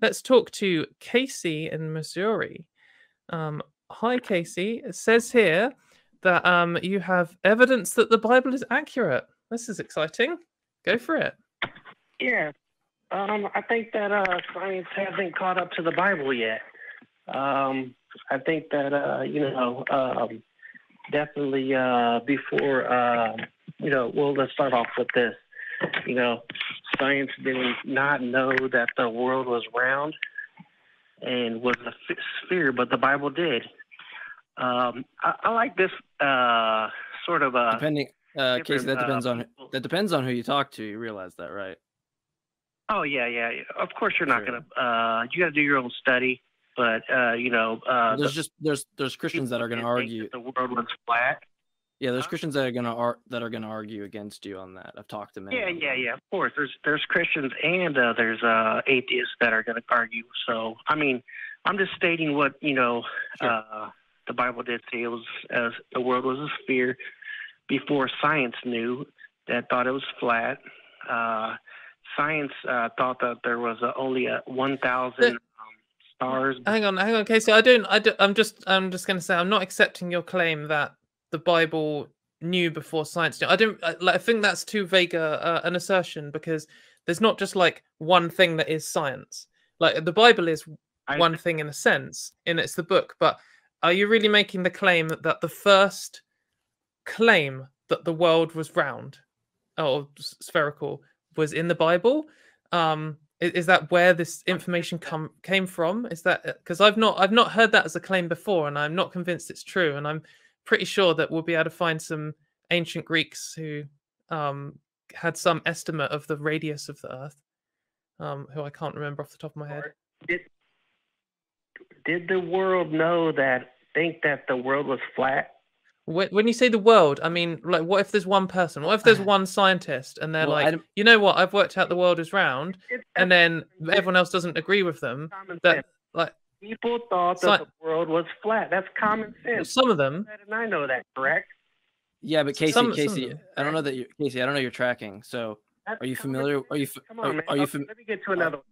Let's talk to Casey in Missouri. Hi, Casey. It says here that you have evidence that the Bible is accurate. This is exciting. Go for it. Yeah. I think that science hasn't caught up to the Bible yet. I think that, definitely before, well, let's start off with this. You know, science did not know that the world was round and was a sphere, but the Bible did. I like this sort of a depending case that depends on who you talk to. You realize that, right? Oh yeah. Of course, you're not gonna. You got to do your own study, but there's Christians that are gonna argue that the world was flat. Yeah, there's Christians that are gonna argue against you on that. I've talked to many. Yeah. Of course, there's Christians and there's atheists that are gonna argue. So I mean, I'm just stating what Sure. The Bible did say. It was as the world was a sphere before science knew that thought it was flat. Science thought that there was only 1,000 stars. Hang on, Casey. I'm just gonna say I'm not accepting your claim that the Bible knew before science knew. I think that's too vague an assertion, because there's not just like one thing that is science. Like the Bible is one thing in a sense, and it's the book. But are you really making the claim that the first claim that the world was round or spherical was in the Bible? Is that where this information came from? Is that because I've not heard that as a claim before, and I'm not convinced it's true, and I'm pretty sure that we'll be able to find some ancient Greeks who had some estimate of the radius of the Earth, who I can't remember off the top of my head. Did the world know that? Think that the world was flat? When you say the world, I mean, like, what if there's one person? What if there's one scientist and they're you know what? I've worked out the world is round, and then everyone else doesn't agree with them. That like. People thought that the world was flat. That's common sense. Some of them. And I know that, correct? Yeah, but Casey, I don't know that you, Casey. I don't know you're tracking. So, are you familiar? Are you? Come on, man. Let me get to another one.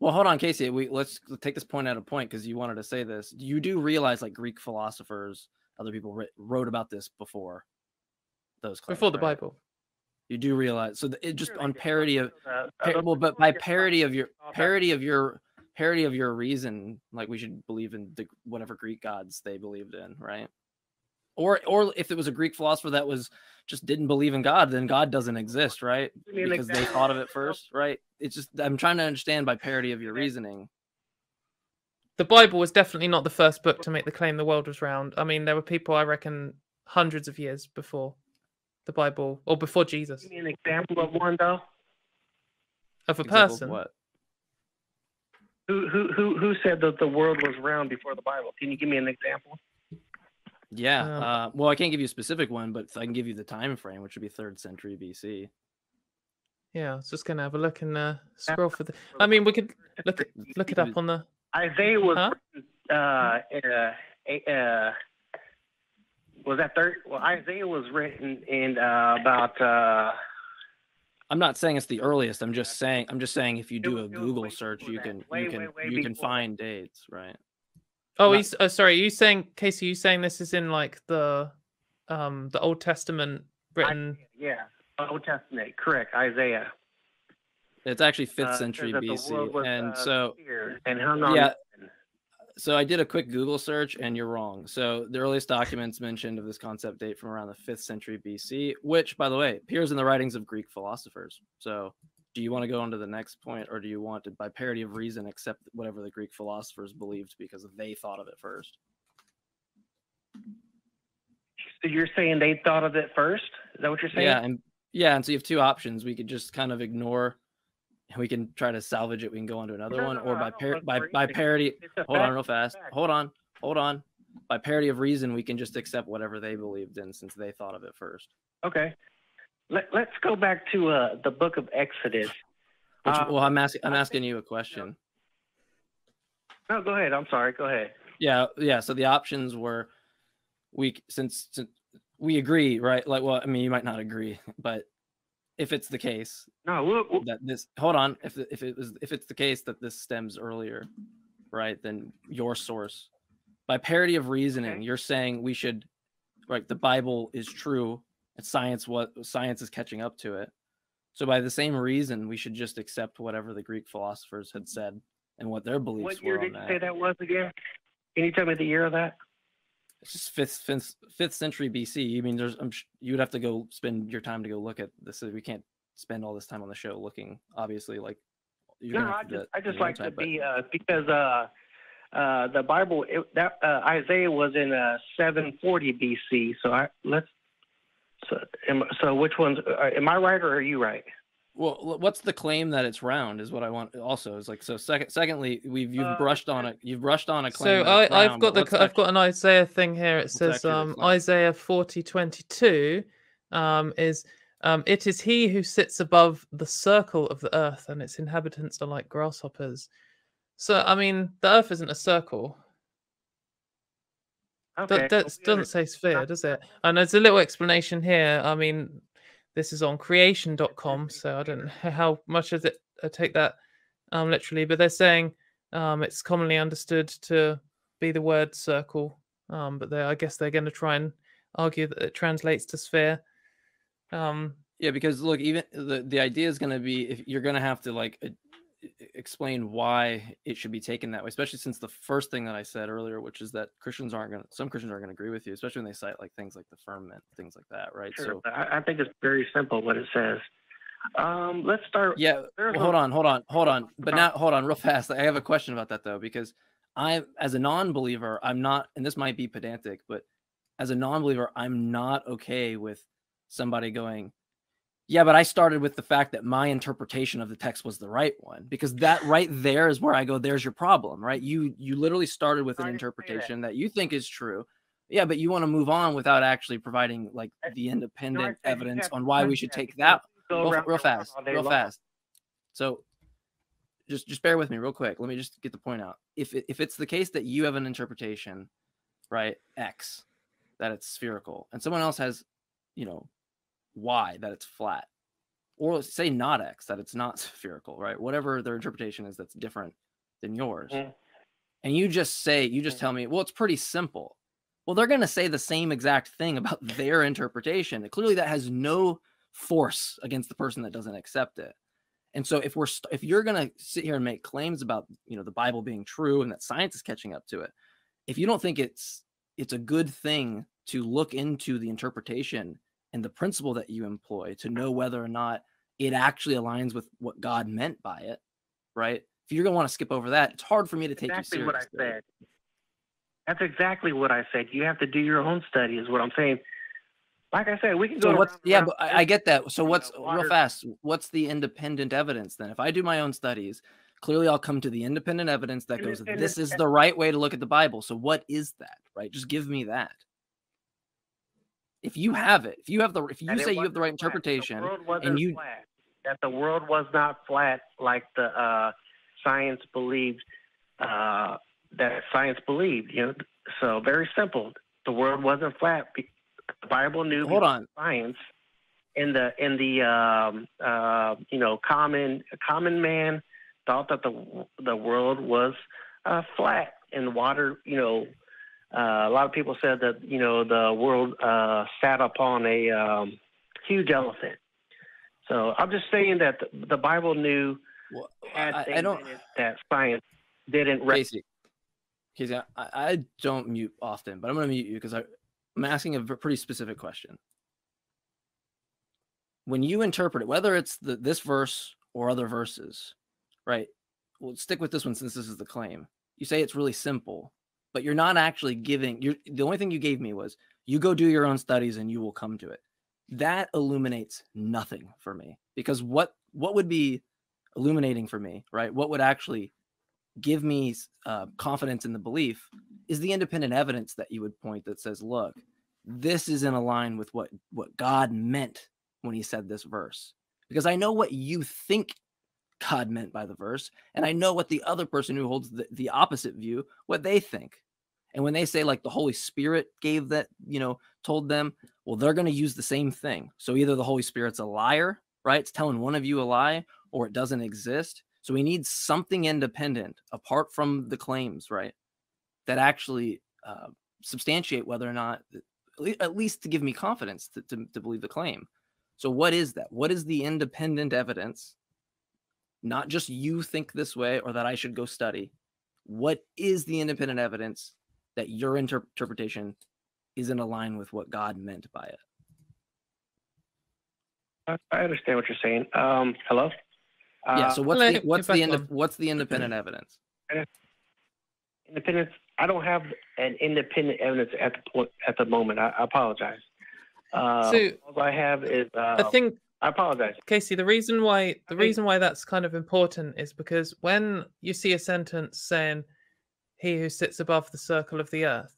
Well, hold on, Casey. Let's take this point out of point, because you wanted to say this. You do realize, like, Greek philosophers, other people wrote about this before those claims, before the Bible. You do realize. So it just on parody of, well, but by parody of your reason, like, we should believe in the whatever Greek gods they believed in, right? Or if it was a Greek philosopher that was just didn't believe in God, then God doesn't exist, right? Because they thought of it first, right? It's just, I'm trying to understand by parody of your reasoning. The Bible was definitely not the first book to make the claim the world was round. I mean, there were people, I reckon, hundreds of years before the Bible, or before Jesus. Give me an example of one, though. Of a person? Of what? Who said that the world was round before the Bible? Can you give me an example? Yeah. Well, I can't give you a specific one, but I can give you the time frame, which would be 3rd century BC. Yeah, I was just gonna have a look and scroll for the. I mean, we could look it up on the. Isaiah was. Was that third? Well, Isaiah was written in about. I'm not saying it's the earliest. I'm just saying if you do a Google search, you can find dates, right? Oh, sorry. You saying, Casey? You saying this is in like the Old Testament written? Yeah, Old Testament, correct? Isaiah. It's actually 5th century BC, and so yeah. So I did a quick Google search, and you're wrong. So the earliest documents mentioned of this concept date from around the 5th century BC, which, by the way, appears in the writings of Greek philosophers. So do you want to go on to the next point, or do you want to, by parity of reason, accept whatever the Greek philosophers believed because they thought of it first? So you're saying they thought of it first? Is that what you're saying? Yeah, and so you have two options. We could just kind of ignore. We can try to salvage it. We can go on to another one, or by parody. Hold on, real fast. Hold on. By parody of reason, we can just accept whatever they believed in, since they thought of it first. Okay. Let's go back to the Book of Exodus. Well, I'm asking you a question. No, go ahead. I'm sorry. Go ahead. Yeah. So the options were, we agree, right? Like, well, I mean, you might not agree, but. if it's the case. No, we'll, that this. Hold on. If it's the case that this stems earlier, right? Then your source, by parity of reasoning, okay, you're saying we should, like, the Bible is true, and science, what science is catching up to it. So by the same reason, we should just accept whatever the Greek philosophers had said and what their beliefs were. What year were on did you that. Say that was again? Can you tell me the year of that? It's just fifth century BC. I mean, there's you would have to go spend your time to go look at this. We can't spend all this time on the show looking. Obviously, like you're no, I just like time, to but... be because the Bible Isaiah was in 740 BC. So So which one's am I right or are you right? Well, what's the claim that it's round is what I want. Also, is like so. Secondly, you've brushed on it. You've brushed on a claim. So I've got I've got an Isaiah thing here. It says Isaiah 40:22 is it is he who sits above the circle of the earth, and its inhabitants are like grasshoppers. So I mean, the earth isn't a circle. Okay. That doesn't say sphere, does it? And there's a little explanation here. I mean, this is on creation.com, so I don't know how much of it I take that literally, but they're saying it's commonly understood to be the word circle, but I guess they're going to try and argue that it translates to sphere. Yeah, because look, even the idea is going to be if you're going to have to like explain why it should be taken that way, especially since the first thing that I said earlier, which is that some Christians aren't going to agree with you, especially when they cite like things like the firmament, things like that, right? Sure. So I think it's very simple what it says. Let's start. Yeah, hold on. But now hold on real fast. I have a question about that though, because as a non-believer, I'm not, and this might be pedantic, but as a non-believer, I'm not okay with somebody going, yeah, but I started with the fact that my interpretation of the text was the right one, because that right there is where I go, there's your problem, right? You literally started with an interpretation that you think is true. Yeah, but you want to move on without actually providing like the independent evidence on why we should take that. Real fast. So just bear with me real quick. Let me just get the point out. If it's the case that you have an interpretation, right, X, that it's spherical, and someone else has, you know, Y, that it's flat, or say not X, that it's not spherical, right? Whatever their interpretation is that's different than yours. Yeah. And you just tell me, well, it's pretty simple. Well, they're going to say the same exact thing about their interpretation. Clearly that has no force against the person that doesn't accept it. And so if you're going to sit here and make claims about, you know, the Bible being true and that science is catching up to it, if you don't think it's a good thing to look into the interpretation and the principle that you employ to know whether or not it actually aligns with what God meant by it, right? If you're going to want to skip over that, it's hard for me to take you seriously. That's exactly what I said. That's exactly what I said. You have to do your own study is what I'm saying. Like I said, we can go. Yeah, but I get that. So what's real fast? What's the independent evidence then? If I do my own studies, clearly I'll come to the independent evidence that goes, this is the right way to look at the Bible. So what is that, right? Just give me that. If you have it, if you say you have the right interpretation, that the world was not flat, like the science believed, you know. So very simple. The world wasn't flat. The Bible knew. Hold on. Science, in the common man thought that the world was flat and water, you know. A lot of people said that, you know, the world sat upon a huge elephant. So I'm just saying that the Bible knew that science didn't. Casey, I don't mute often, but I'm going to mute you because I'm asking a pretty specific question. When you interpret it, whether it's this verse or other verses, right? Well, stick with this one since this is the claim. You say it's really simple. But you're not actually giving. The only thing you gave me was you go do your own studies and you will come to it. That illuminates nothing for me, because what would be illuminating for me, right? What would actually give me confidence in the belief is the independent evidence that you would point that says, look, this is in line with what God meant when he said this verse, because I know what you think God meant by the verse, and I know what the other person who holds the opposite view, what they think. And when they say like the Holy Spirit gave that, you know, told them, well, they're going to use the same thing. So either the Holy Spirit's a liar right? It's telling one of you a lie or it doesn't exist. So we need something independent apart from the claims, right, that actually substantiate whether or not, at least to give me confidence to believe the claim. So what is that? What is the independent evidence? Not just you think this way or that I should go study. What is the independent evidence that your interpretation isn't aligned with what God meant by it? I understand what you're saying. Hello? Yeah, so what's the independent evidence? Independence. I don't have an independent evidence at the moment. I apologize. So all I have is I think I apologize, Casey. The reason why that's kind of important is because when you see a sentence saying "He who sits above the circle of the earth,"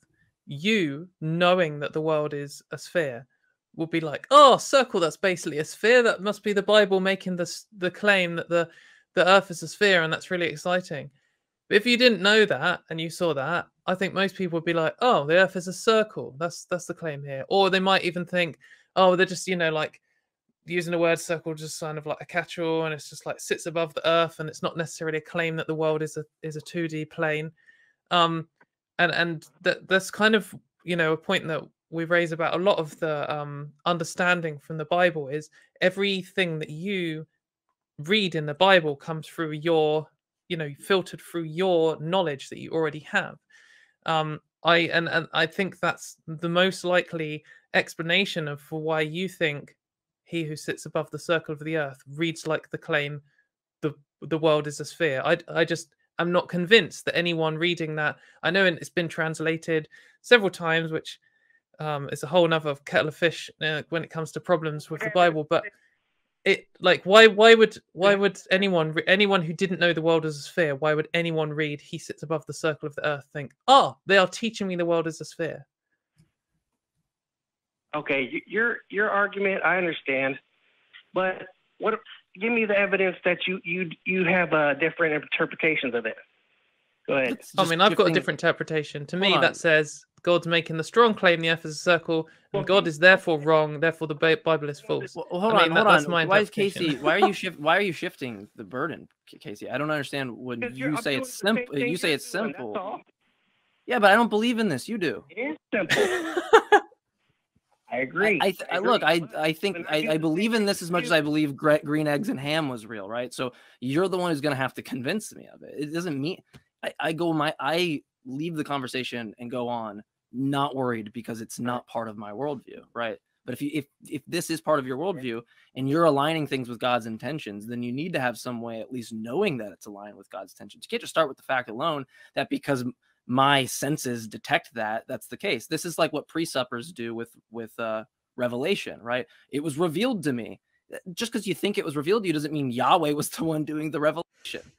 you, knowing that the world is a sphere, will be like, "Oh, circle. That's basically a sphere. That must be the Bible making the claim that the earth is a sphere, and that's really exciting." But if you didn't know that and you saw that, I think most people would be like, "Oh, the earth is a circle. That's the claim here." Or they might even think, "Oh, they're just, you know, like." Using the word circle just kind of like a catch-all, and it's just like sits above the earth, and it's not necessarily a claim that the world is a 2D plane. And that's kind of, you know, a point that we raise about a lot of the understanding from the Bible is everything that you read in the Bible comes through your, you know, filtered through your knowledge that you already have. And I think that's the most likely explanation of why you think he who sits above the circle of the earth reads like the claim the world is a sphere. I just am not convinced that anyone reading that, I know it's been translated several times, which is a whole nother kettle of fish when it comes to problems with the Bible. But it like why would anyone who didn't know the world is a sphere, why would anyone read "He sits above the circle of the earth" think, "Oh, they are teaching me the world is a sphere"? Okay, your argument I understand, but what? Give me the evidence that you have different interpretations of it. Go ahead. I mean, I've got a different interpretation. To me, that says God's making the strong claim the earth is a circle, and God is therefore wrong. Therefore, the Bible is false. Well, hold on. Why is Casey? Why are you shifting the burden, Casey? I don't understand when you say it's simple. You say it's simple. Yeah, but I don't believe in this. You do. It is simple. I agree. I believe in this as much as I believe green eggs and ham was real, right? So you're the one who's going to have to convince me of it. It doesn't mean I leave the conversation and go on, not worried, because it's not part of my worldview, right? But if this is part of your worldview and you're aligning things with God's intentions, then you need to have some way, at least knowing that it's aligned with God's intentions. You can't just start with the fact alone that because my senses detect that that's the case. This is like what presuppers do with revelation, right? It was revealed to me. Just because you think it was revealed to you doesn't mean Yahweh was the one doing the revelation,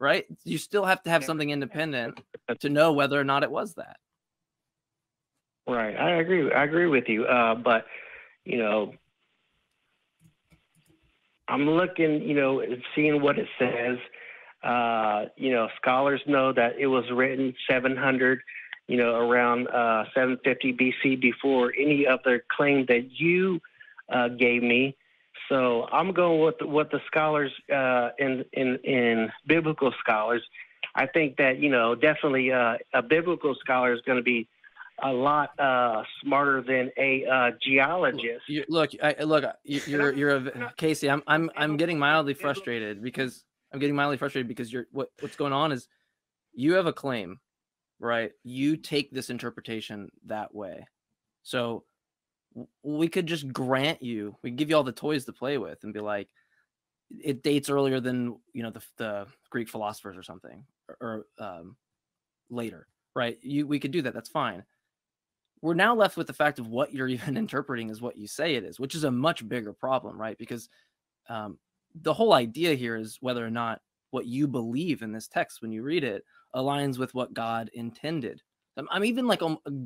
right? You still have to have something independent to know whether or not it was that. Right. I agree with you. But, you know, I'm looking, you know, seeing what it says. You know, scholars know that it was written 700, you know, around 750 BC before any other claim that you gave me. So I'm going with what the scholars in biblical scholars. I think that, you know, definitely a biblical scholar is going to be a lot smarter than a geologist. Look, Casey. I'm getting mildly frustrated because. What's going on is you have a claim, right? You take this interpretation that way. So we could just grant you, we give you all the toys to play with and be like, it dates earlier than, you know, the Greek philosophers or something, or later, right? We could do that. That's fine. We're now left with the fact of what you're even interpreting is what you say it is, which is a much bigger problem, right? Because, the whole idea here is whether or not what you believe in this text when you read it aligns with what God intended. I'm even like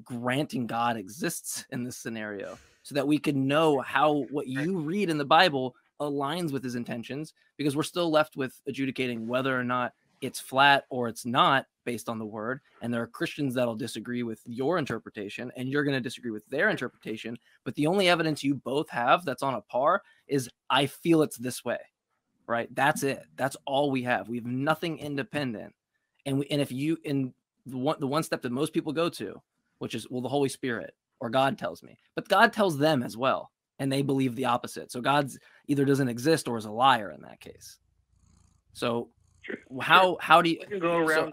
granting God exists in this scenario so that we could know how what you read in the Bible aligns with his intentions, because we're still left with adjudicating whether or not it's flat or it's not based on the word, and there are Christians that'll disagree with your interpretation, and you're going to disagree with their interpretation. But the only evidence you both have that's on a par is, I feel it's this way, right? That's it. That's all we have. We have nothing independent. And the one step that most people go to, which is, well, the Holy Spirit or God tells me, but God tells them as well, and they believe the opposite. So God's either doesn't exist or is a liar in that case. So how do you go around?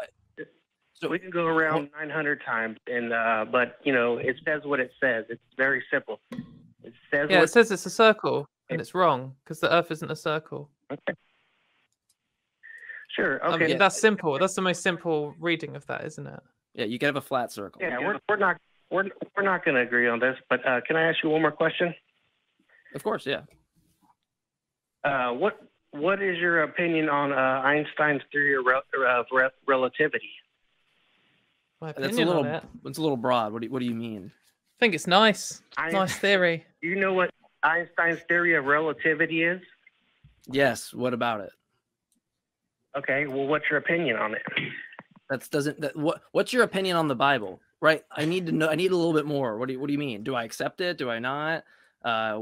So we can go around 900 times, and but you know, it says what it says. It's very simple. It says it says it's a circle, and it's wrong because the Earth isn't a circle. Okay. Sure. Okay. I mean, that's simple. That's the most simple reading of that, isn't it? Yeah, you can have a flat circle. Yeah, we're not going to agree on this, but can I ask you one more question? Of course, yeah. What is your opinion on Einstein's theory of relativity? My opinion it's a little broad. What do you mean? I think it's nice. Nice theory. Do you know what Einstein's theory of relativity is? Yes. What about it? Okay. Well, what's your opinion on it? What's your opinion on the Bible? Right. I need to know. I need a little bit more. What do you mean? Do I accept it? Do I not? Yeah,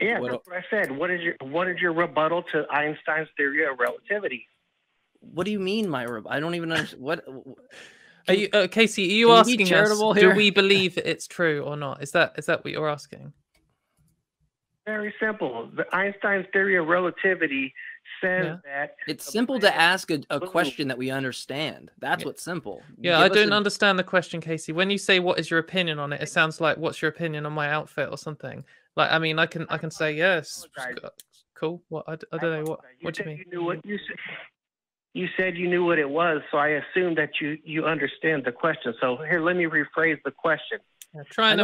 that's what I said. What is your rebuttal to Einstein's theory of relativity? What do you mean, my rebuttal? I don't even understand. Are you Casey? Are you asking us? Do we believe it's true or not? Is that what you're asking? Very simple. The Einstein's theory of relativity says that it's simple to ask a question that we understand. That's what's simple. Yeah, I don't understand the question, Casey. When you say what is your opinion on it, it sounds like what's your opinion on my outfit or something. Like, I mean, I can say yes, cool. What I don't know what do you mean? You said you knew what it was, so I assume that you understand the question. So here, let me rephrase the question. Yeah, I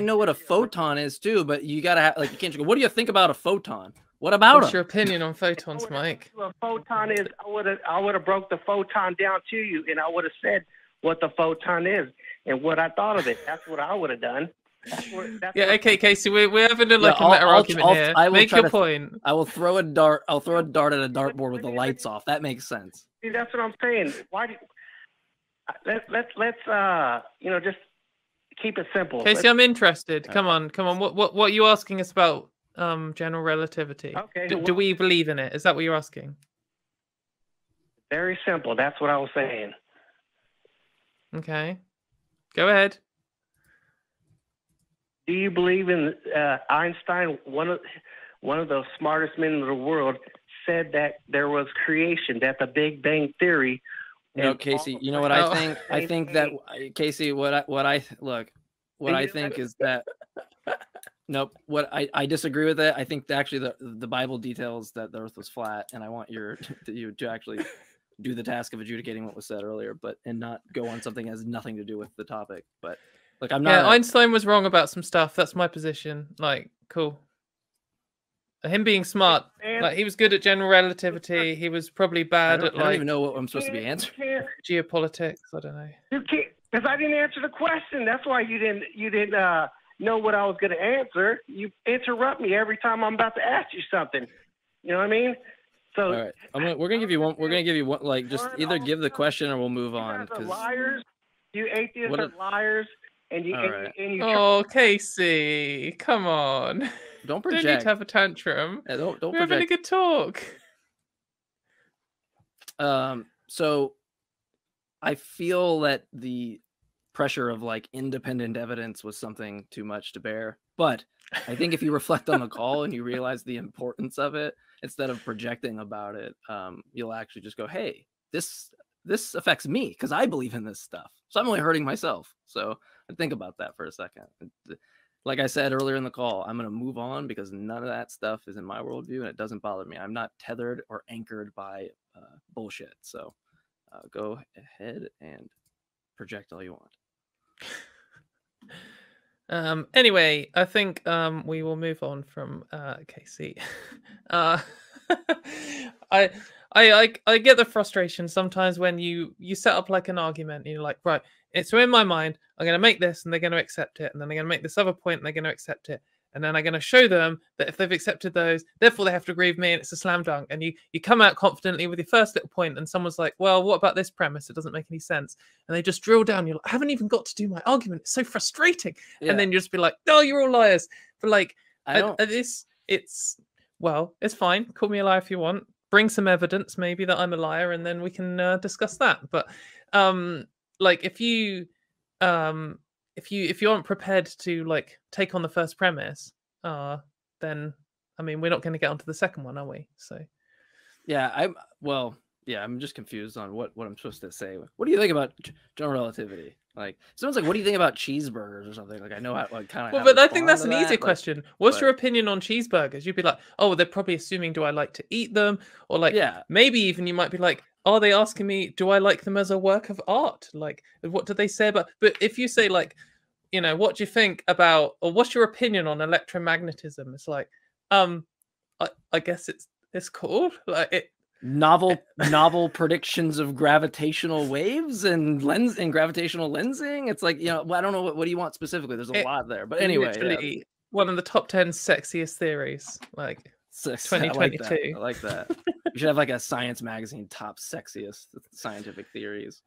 know what a photon is too, but you gotta have, like, you can't just go, what do you think about a photon? What's your opinion on photons, Mike? A photon is, I would have broke the photon down to you, and I would have said what the photon is and what I thought of it. That's what I would have done. Okay, Casey, we're having a meta argument here. Make your point. I will throw a dart. I'll throw a dart at a dartboard with the lights off. That makes sense. See, that's what I'm saying. Why? Let's you know, just keep it simple. Casey, I'm interested. Come on. What are you asking us about? General relativity. Okay. Do we believe in it? Is that what you're asking? Very simple. That's what I was saying. Okay. Go ahead. Do you believe in Einstein? One of the smartest men in the world said that there was creation, that the Big Bang Theory. No, Casey. You know what I think? I think that Casey. What I think is that. Nope. I disagree with it. I think actually the Bible details that the Earth was flat, and I want you to actually do the task of adjudicating what was said earlier, and not go on something that has nothing to do with the topic. But like, I'm not. Yeah, Einstein was wrong about some stuff. That's my position. Like, cool. Him being smart, like he was good at general relativity. He was probably bad at I don't even know what I'm supposed to be answering. Geopolitics. I don't know. You can't, because I didn't answer the question. That's why you didn't know what I was going to answer. You interrupt me every time I'm about to ask you something. You know what I mean? So all right, we're going to give you one. We're going to give you one. Like, just either give the question or we'll move on. Because liars, you atheists are liars, and you. And you oh, Casey, come on! Don't project. Don't need to have a tantrum. Yeah, don't We're project. Having a good talk. So, I feel that the pressure of like independent evidence was something too much to bear, but I think if you reflect on the call and you realize the importance of it instead of projecting about it, you'll actually just go, hey, this affects me because I believe in this stuff, so I'm only hurting myself. So I think about that for a second. Like I said earlier in the call, I'm going to move on because none of that stuff is in my worldview, and it doesn't bother me. I'm not tethered or anchored by bullshit. So go ahead and project all you want. Anyway, I think we will move on from Casey. I get the frustration sometimes when you set up like an argument and you're like, right, it's in my mind, I'm going to make this and they're going to accept it, and then I'm going to make this other point and they're going to accept it, And then I'm going to show them that if they've accepted those, therefore they have to agree with me, and it's a slam dunk. And you come out confidently with your first little point, and someone's like, well, what about this premise? It doesn't make any sense. And they just drill down. You're like, I haven't even got to do my argument. It's so frustrating. Yeah. And then you just be like, no, you're all liars. But like, it's fine. Call me a liar if you want. Bring some evidence maybe that I'm a liar, and then we can discuss that. But like, if you aren't prepared to like take on the first premise, then I mean, we're not going to get onto the second one, are we? So yeah, I'm just confused on what I'm supposed to say. What do you think about general relativity? Like, someone's like, what do you think about cheeseburgers or something? Like, I know how like kind of. Well, but I think that's an easier question. What's your opinion on cheeseburgers? You'd be like, oh, they're probably assuming, do I like to eat them? Or like, yeah, maybe even you might be like, are they asking me, do I like them as a work of art? Like, what do they say about? But if you say like, you know, what do you think about, or what's your opinion on electromagnetism? It's like, I guess it's cool. Like it. Novel predictions of gravitational waves and gravitational lensing. It's like, you know, I don't know what do you want specifically. There's a lot there, but anyway, yeah. One of the top 10 sexiest theories, like 2022. I like that. You should have like a science magazine top sexiest scientific theories.